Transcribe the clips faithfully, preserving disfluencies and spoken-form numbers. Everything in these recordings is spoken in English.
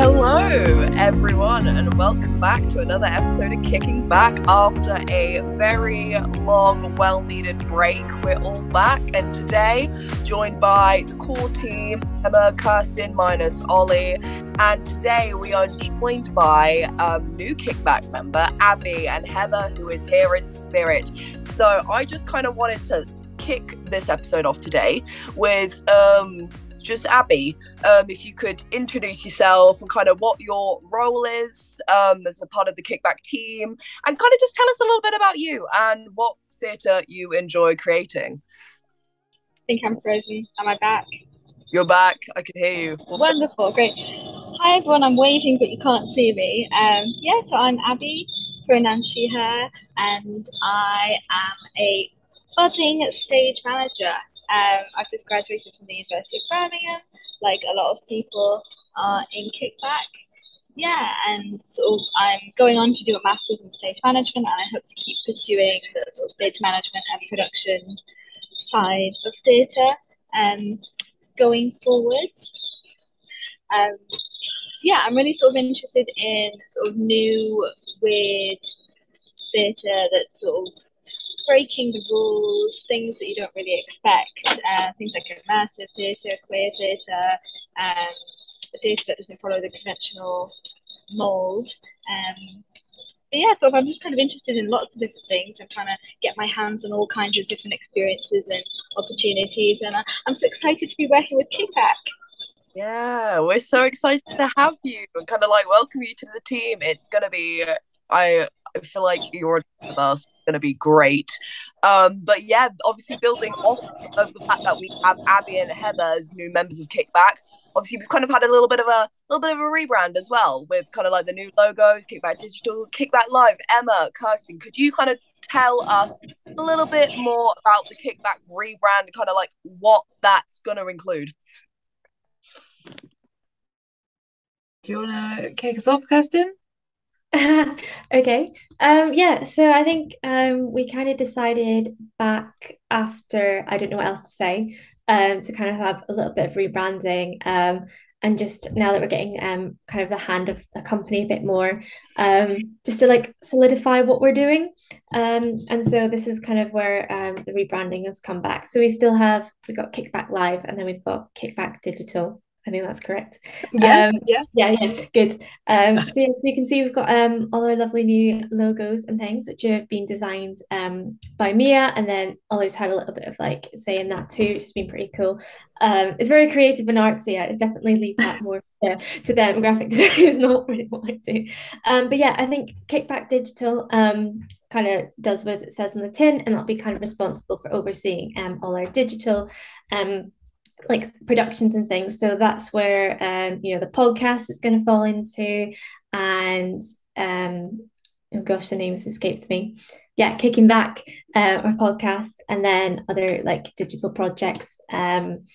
Hello everyone, and welcome back to another episode of Kickin' Back. After a very long, well-needed break, we're all back, and today joined by the core team, Emma, Kirsten, minus Ollie, and today we are joined by um, new Kickback member, Abby, and Heather, who is here in spirit. So I just kind of wanted to kick this episode off today with um, just Abby. Um, if you could introduce yourself and kind of what your role is um, as a part of the Kickback team, and kind of just tell us a little bit about you and what theatre you enjoy creating. I think I'm frozen. Am I back? You're back. I can hear you. Wonderful. Great. Hi, everyone. I'm waving, but you can't see me. Um, yeah, so I'm Abby, pronoun she, her, and I am a budding stage manager. Um, I've just graduated from the University of Birmingham, like a lot of people are in Kickback. Yeah, and sort of I'm going on to do a master's in stage management, and I hope to keep pursuing the sort of stage management and production side of theatre um, going forwards. Um, yeah, I'm really sort of interested in sort of new, weird theatre that's sort of breaking the rules, things that you don't really expect, uh, things like immersive theatre, queer theatre, um, theatre that doesn't follow the conventional mould. Um, but yeah, so I'm just kind of interested in lots of different things. I'm trying to get my hands on all kinds of different experiences and opportunities, and I, I'm so excited to be working with Kickback. Yeah, we're so excited to have you and kind of like welcome you to the team. It's going to be... I I feel like you're already with us. It's going to be great. Um, but yeah, obviously building off of the fact that we have Abby and Heather as new members of Kickback, obviously we've kind of had a little bit of a little bit of a rebrand as well, with kind of like the new logos, Kickback Digital, Kickback Live. Emma, Kirsten, could you kind of tell us a little bit more about the Kickback rebrand, kind of like what that's going to include? Do you want to kick us off, Kirsten? okay um yeah so I think um we kind of decided back after I don't know what else to say um to kind of have a little bit of rebranding, um and just now that we're getting um kind of the hand of the company a bit more, um just to like solidify what we're doing, um and so this is kind of where um the rebranding has come back. So we still have we got Kickback Live, and then we've got Kickback Digital. I think that's correct. Yeah, um, yeah, yeah, yeah. Good. Um, so, yeah, so you can see we've got um all our lovely new logos and things, which have been designed um by Mia, and then Ollie's had a little bit of like say in that too, which has been pretty cool. Um, it's very creative and artsy. I definitely leave that more to, to them. Graphic design is not really what I do. Um, but yeah, I think Kickback Digital um kind of does what it says on the tin, and I'll be kind of responsible for overseeing um all our digital um. like productions and things. So that's where um you know the podcast is going to fall into, and um oh gosh, the name has escaped me. Yeah, Kickin' Back, uh, our podcast, and then other like digital projects. Um,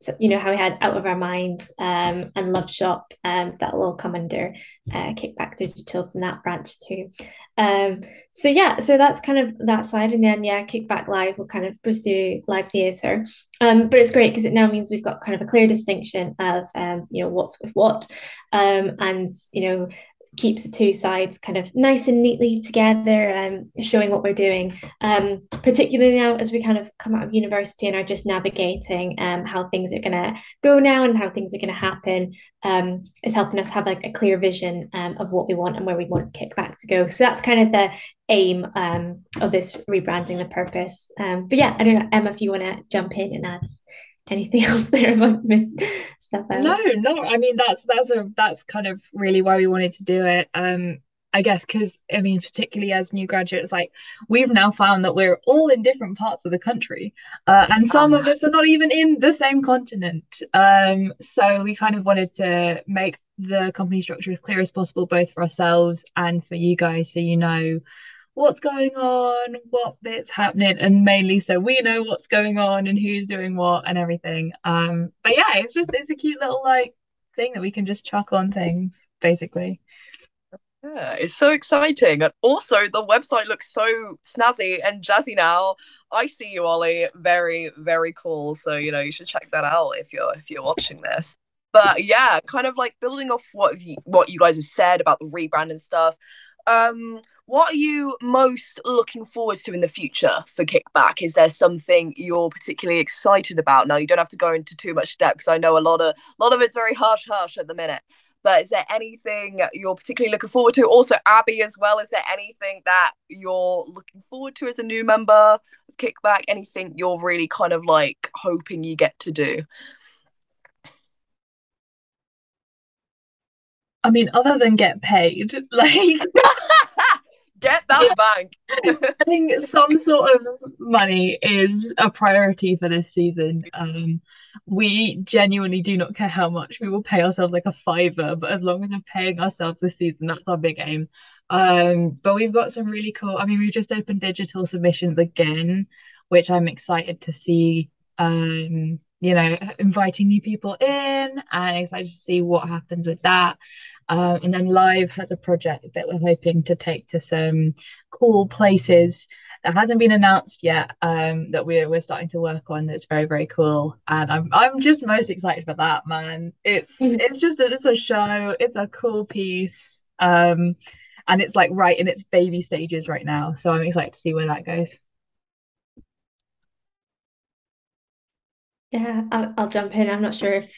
so you know how we had Out of Our Minds um and Love Shop. Um, that will all come under uh, Kickback Digital from that branch too. Um, so yeah, so that's kind of that side, and then yeah, Kickback Live will kind of pursue live theatre. Um, but it's great because it now means we've got kind of a clear distinction of um you know what's with what, um and you know. keeps the two sides kind of nice and neatly together, and um, showing what we're doing, um, particularly now as we kind of come out of university and are just navigating um, how things are going to go now and how things are going to happen. Um, it's helping us have like a clear vision um, of what we want and where we want Kickback to go. So that's kind of the aim um, of this rebranding, the purpose. Um, but yeah, I don't know, Emma, if you want to jump in and add anything else there about this stuff out. no no I mean that's that's a that's kind of really why we wanted to do it, um I guess, because I mean particularly as new graduates, like we've now found that we're all in different parts of the country, uh, and some um, of us are not even in the same continent, um so we kind of wanted to make the company structure as clear as possible, both for ourselves and for you guys, so you know what's going on, what bit's happening, and mainly so we know what's going on and who's doing what and everything. Um, but yeah, it's just it's a cute little like thing that we can just chuck on things, basically. Yeah, it's so exciting. And also the website looks so snazzy and jazzy now. I see you, Ollie. Very, very cool. So, you know, you should check that out if you're if you're watching this. But yeah, kind of like building off what you, what you guys have said about the rebrand and stuff. Um, what are you most looking forward to in the future for Kickback? Is there something you're particularly excited about? Now, you don't have to go into too much depth because I know a lot of a lot of it's very hush hush at the minute. But is there anything you're particularly looking forward to? Also, Abby as well, is there anything that you're looking forward to as a new member of Kickback? Anything you're really kind of like hoping you get to do? I mean, other than get paid, like... Get that bank. I think some sort of money is a priority for this season. Um, we genuinely do not care how much. We will pay ourselves like a fiver, but as long as we're paying ourselves this season, that's our big aim. Um, but we've got some really cool... I mean, we've just opened digital submissions again, which I'm excited to see, um, you know, inviting new people in, and excited to see what happens with that. Um, and then Live has a project that we're hoping to take to some cool places that hasn't been announced yet, um, that we're, we're starting to work on, that's very, very cool. And I'm I'm just most excited for that, man. It's it's just that it's a show, it's a cool piece, um, and it's like right in its baby stages right now. So I'm excited to see where that goes. Yeah, I'll, I'll jump in. I'm not sure if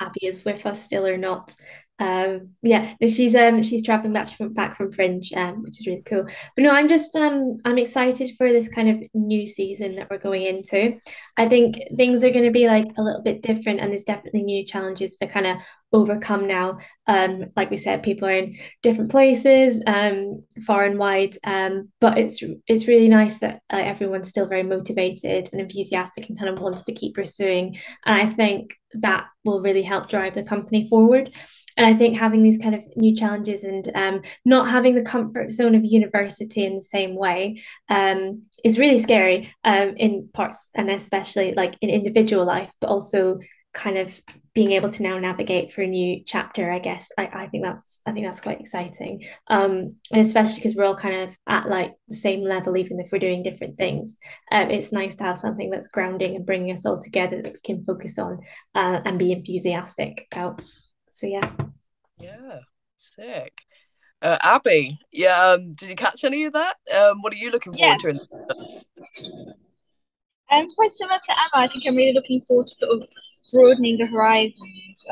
Abby is with us still or not. Um, yeah, no, she's um she's traveling back from back from Fringe, um, which is really cool. But no, I'm just um I'm excited for this kind of new season that we're going into. I think things are going to be like a little bit different, and there's definitely new challenges to kind of overcome now. Um, like we said, people are in different places, um, far and wide. Um, but it's it's really nice that uh, everyone's still very motivated and enthusiastic and kind of wants to keep pursuing. And I think that will really help drive the company forward. And I think having these kind of new challenges and um, not having the comfort zone of university in the same way um, is really scary um, in parts, and especially like in individual life, but also kind of being able to now navigate for a new chapter, I guess. I, I think that's I think that's quite exciting. Um, and especially because we're all kind of at like the same level, even if we're doing different things. Um, it's nice to have something that's grounding and bringing us all together that we can focus on uh, and be enthusiastic about. So yeah, yeah, sick. Uh, Abby, yeah, um, did you catch any of that? Um, what are you looking forward yeah. to? In um, quite similar to Emma, I think I'm really looking forward to sort of broadening the horizons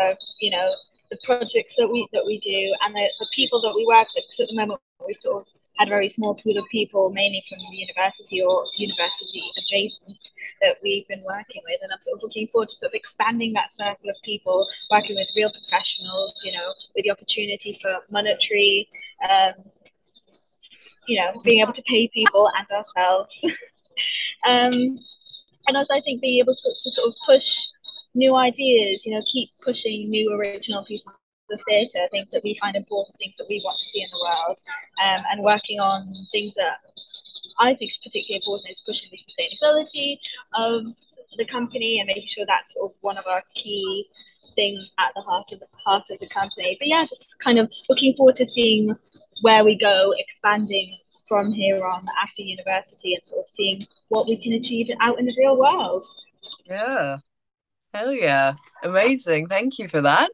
of you know the projects that we that we do and the, the people that we work with. Because at the moment we sort of had a very small pool of people, mainly from the university or university adjacent, that we've been working with, and I'm sort of looking forward to sort of expanding that circle of people, working with real professionals, you know, with the opportunity for monetary, um, you know, being able to pay people and ourselves. um, and also I think being able to, to sort of push new ideas, you know, keep pushing new original pieces of theatre, things that we find important, things that we want to see in the world, um, and working on things that I think is particularly important is pushing the sustainability of the company and making sure that's sort of one of our key things at the heart of the heart of the company. But yeah, just kind of looking forward to seeing where we go, expanding from here on after university, and sort of seeing what we can achieve out in the real world. Yeah. Hell yeah. Amazing. Thank you for that.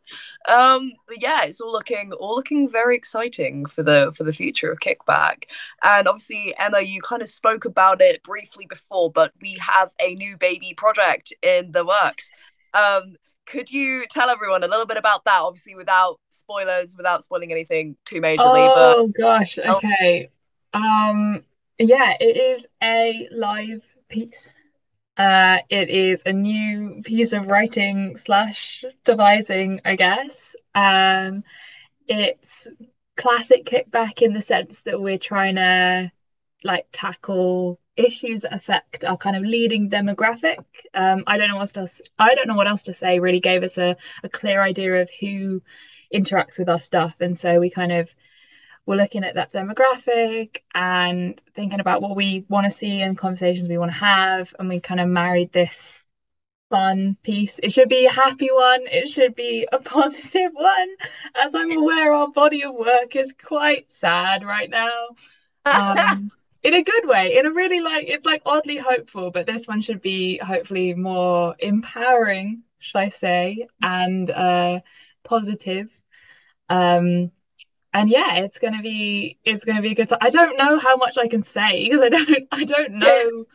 Um, yeah, it's all looking all looking very exciting for the for the future of Kickback. And obviously, Emma, you kind of spoke about it briefly before, but we have a new baby project in the works. Um, could you tell everyone a little bit about that? Obviously, without spoilers, without spoiling anything too majorly. Oh, but, gosh. Okay. Um, yeah, it is a live piece. Uh, it is a new piece of writing slash devising, I guess. Um, it's classic Kickback in the sense that we're trying to like tackle issues that affect our kind of leading demographic. Um, I don't know what else. I don't know what else to say. Really gave us a, a clear idea of who interacts with our stuff, and so we kind of. We're looking at that demographic and thinking about what we want to see and conversations we want to have. And we kind of married this fun piece. It should be a happy one. It should be a positive one. As I'm aware, our body of work is quite sad right now. Um, in a good way, in a really like, it's like oddly hopeful, but this one should be hopefully more empowering should I say, and uh, positive. Um, and yeah, it's gonna be it's gonna be a good time. I don't know how much I can say because I don't I don't know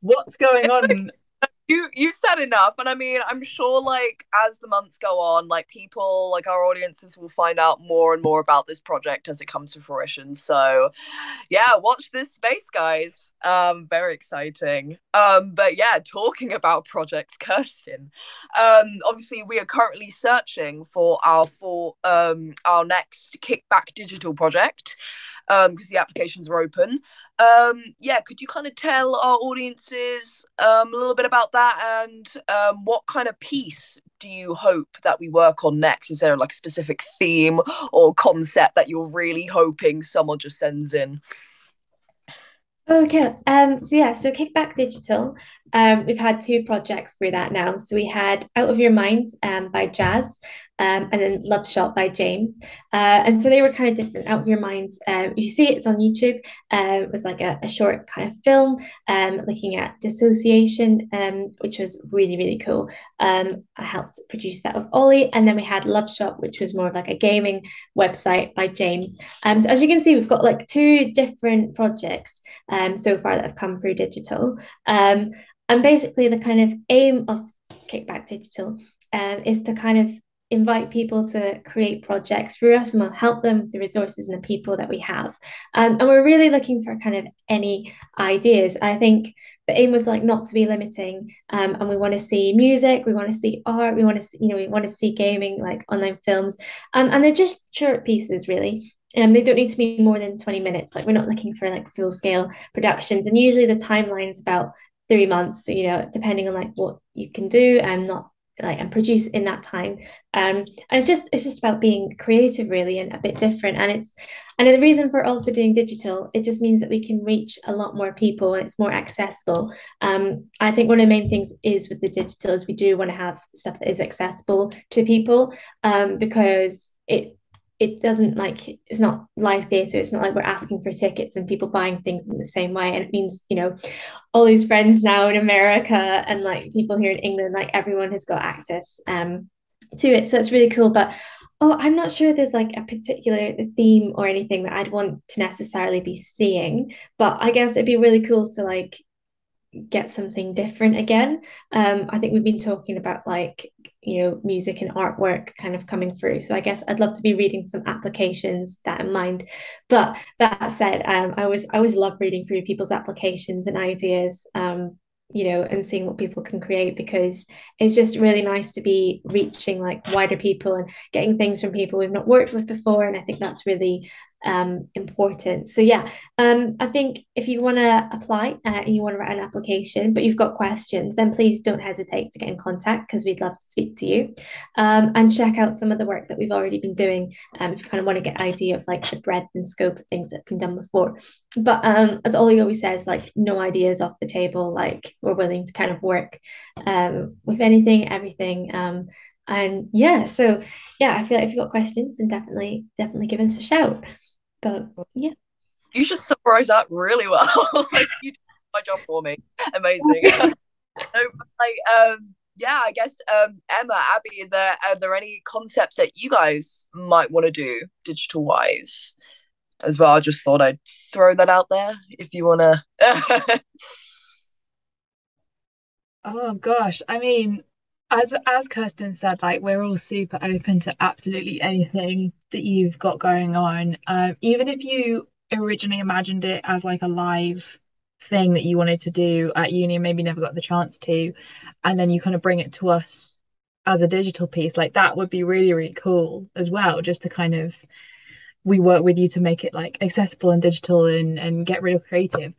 what's going on. You you said enough, and I mean, I'm sure like as the months go on, like people, like our audiences will find out more and more about this project as it comes to fruition. So yeah, watch this space, guys. Um, very exciting. Um, but yeah, talking about projects, Kirsten. Um, obviously we are currently searching for our for um our next Kickback Digital project, um, because the applications are open. Um, yeah, could you kind of tell our audiences um a little bit about that, and um what kind of piece do you hope that we work on next? Is there like a specific theme or concept that you're really hoping someone just sends in? Okay, um so yeah, so Kickback Digital, um we've had two projects through that now. So we had Out of Your Minds um by Jazz, um and then Love Shop by James, uh and so they were kind of different. Out of Your Minds, um you see it's on YouTube, um it was like a, a short kind of film um looking at dissociation, um which was really really cool. um I helped produce that with Ollie, and then we had Love Shop, which was more of like a gaming website by James. Um so as you can see, we've got like two different projects um so far that have come through digital, um and basically the kind of aim of Kickback Digital um is to kind of invite people to create projects through us, and we'll help them with the resources and the people that we have. Um, and we're really looking for kind of any ideas. I think the aim was like not to be limiting, um, and we want to see music, we want to see art, we want to see, you know, we want to see gaming, like online films, um, and they're just short pieces really. Um, they don't need to be more than twenty minutes. Like we're not looking for like full scale productions, and usually the timeline's about three months, so, you know, depending on like what you can do and not like and produce in that time. Um and it's just it's just about being creative really, and a bit different. And it's and the reason for also doing digital, it just means that we can reach a lot more people and it's more accessible. um I think one of the main things is with the digital is we do want to have stuff that is accessible to people, um because it it doesn't like it's not live theatre. It's not like we're asking for tickets and people buying things in the same way. And it means, you know, all these friends now in America and like people here in England, like everyone has got access um to it. So it's really cool. But oh, I'm not sure there's like a particular theme or anything that I'd want to necessarily be seeing, but I guess it'd be really cool to like get something different again. um I think we've been talking about like, you know, music and artwork kind of coming through, so I guess I'd love to be reading some applications with that in mind. But that said, um I always I always love reading through people's applications and ideas, um you know, and seeing what people can create, because it's just really nice to be reaching like wider people and getting things from people we've not worked with before, and I think that's really um important. So yeah, um I think if you want to apply uh, and you want to write an application but you've got questions, then please don't hesitate to get in contact, because we'd love to speak to you. Um and check out some of the work that we've already been doing, um if you kind of want to get an idea of like the breadth and scope of things that have been done before. But um as Ollie always says, like no ideas off the table. Like we're willing to kind of work um with anything, everything. Um and yeah, so yeah, I feel like if you've got questions, then definitely definitely give us a shout. But yeah, you just summarise that really well. Like, you did my job for me. Amazing. So, like, um, yeah, I guess um, Emma, Abby, are there are there any concepts that you guys might want to do digital wise as well? I just thought I'd throw that out there if you want to. Oh gosh, I mean, as as Kirsten said, like we're all super open to absolutely anything that you've got going on. Um, even if you originally imagined it as like a live thing that you wanted to do at uni, maybe never got the chance to, and then you kind of bring it to us as a digital piece, like that would be really, really cool as well. Just to kind of, we work with you to make it like accessible and digital and, and get real creative.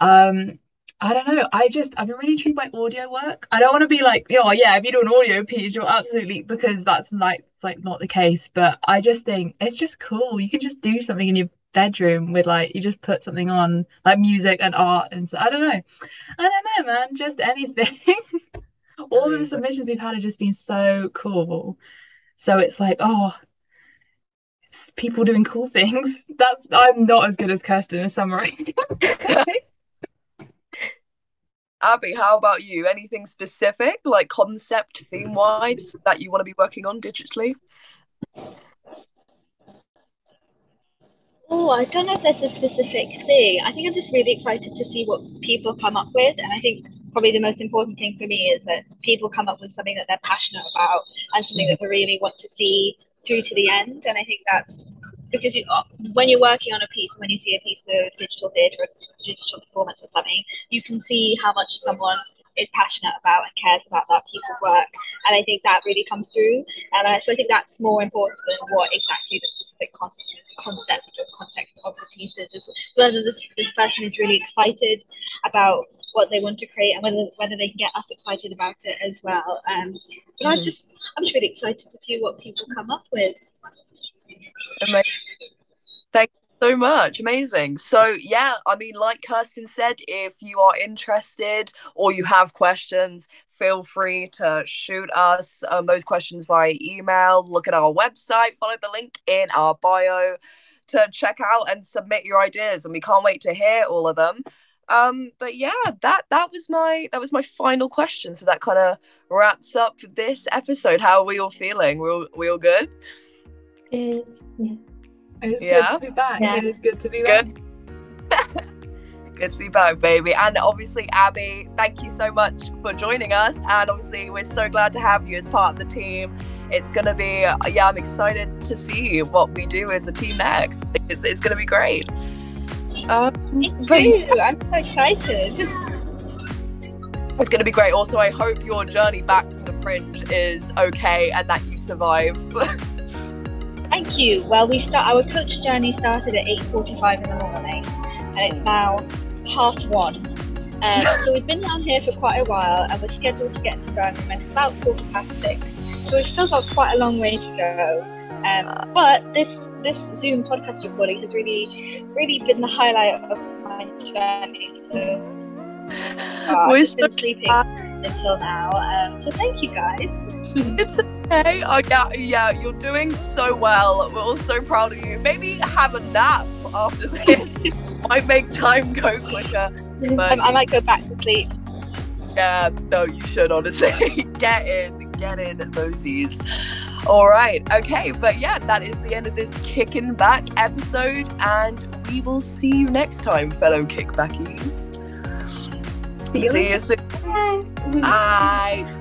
Um, I don't know. I just, I've been really intrigued by audio work. I don't want to be like, oh yeah, if you do an audio piece, you're absolutely, because that's like, it's like not the case. But I just think it's just cool. You can just do something in your bedroom with like, you just put something on like music and art. And so I don't know. I don't know, man, just anything. All of the submissions we've had have just been so cool. So it's like, oh, it's people doing cool things. That's, I'm not as good as Kirsten at summarizing. Abby, how about you? Anything specific, like concept, theme-wise, that you want to be working on digitally? Oh, I don't know if there's a specific thing. I think I'm just really excited to see what people come up with. And I think probably the most important thing for me is that people come up with something that they're passionate about and something that they really want to see through to the end. And I think that's because you, when you're working on a piece, when you see a piece of digital theatre or digital performance or something, you can see how much someone is passionate about and cares about that piece of work. And I think that really comes through. And uh, so I think that's more important than what exactly the specific concept is. Concept or context of the pieces is whether this, this person is really excited about what they want to create and whether whether they can get us excited about it as well. Um, but mm-hmm. I'm just I'm just really excited to see what people come up with. Amazing. Thank you so much. Amazing. So yeah, I mean, like Kirsten said, if you are interested or you have questions, feel free to shoot us um, those questions via email. Look at our website, follow the link in our bio to check out and submit your ideas. And we can't wait to hear all of them. Um, but yeah, that that was my that was my final question. So that kind of wraps up this episode. How are we all feeling? We all, we all good? It's, yeah. It's yeah. good to be back. Yeah. It is good to be back. Good. Good to be back, baby. And obviously, Abby, thank you so much for joining us. And obviously, we're so glad to have you as part of the team. It's going to be, yeah, I'm excited to see what we do as a team next. It's, it's going to be great. Um, but, yeah. I'm so excited. It's going to be great. Also, I hope your journey back from the fringe is okay and that you survive. Thank you. Well, we start, our coach journey started at eight forty-five in the morning. And it's now half one. Um, so we've been down here for quite a while and we're scheduled to get to Birmingham at about quarter past six. So we've still got quite a long way to go. Um, but this this Zoom podcast recording has really, really been the highlight of my journey. So uh, we're still so sleeping until now. Um, so thank you guys. It's okay. Oh, yeah, yeah, you're doing so well. We're all so proud of you. Maybe have a nap after this. Might make time go quicker. But I might go back to sleep. Yeah, no, you should honestly. Get in, get in thosies. All right, okay, but yeah, that is the end of this Kickin' Back episode, and we will see you next time, fellow kickbackies. See you, see you soon. Bye. Bye.